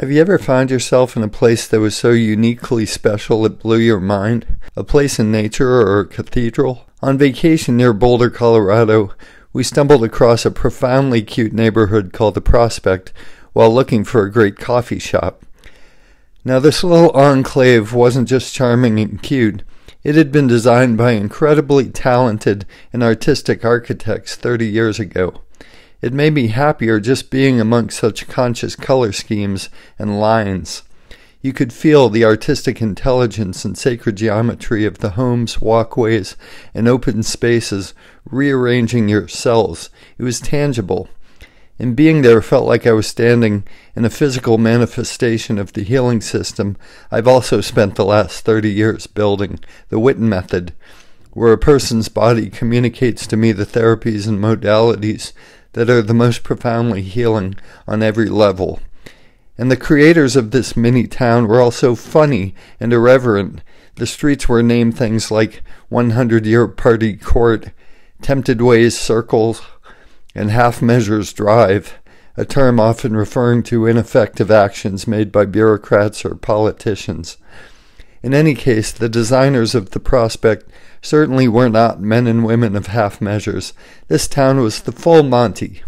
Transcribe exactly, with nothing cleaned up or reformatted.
Have you ever found yourself in a place that was so uniquely special it blew your mind? A place in nature or a cathedral? On vacation near Boulder, Colorado, we stumbled across a profoundly cute neighborhood called The Prospect while looking for a great coffee shop. Now, this little enclave wasn't just charming and cute. It had been designed by incredibly talented and artistic architects thirty years ago. It made me happier just being amongst such conscious color schemes and lines. You could feel the artistic intelligence and sacred geometry of the homes, walkways, and open spaces rearranging yourselves. It was tangible. And being there felt like I was standing in a physical manifestation of the healing system I've also spent the last thirty years building, the Whitten Method, where a person's body communicates to me the therapies and modalities that are the most profoundly healing on every level. And the creators of this mini town were also funny and irreverent. The streets were named things like one hundred year Party Court, Tempted Ways Circle, and Half Measures Drive, a term often referring to ineffective actions made by bureaucrats or politicians. In any case, the designers of The Prospect certainly were not men and women of half measures. This town was the full Monty.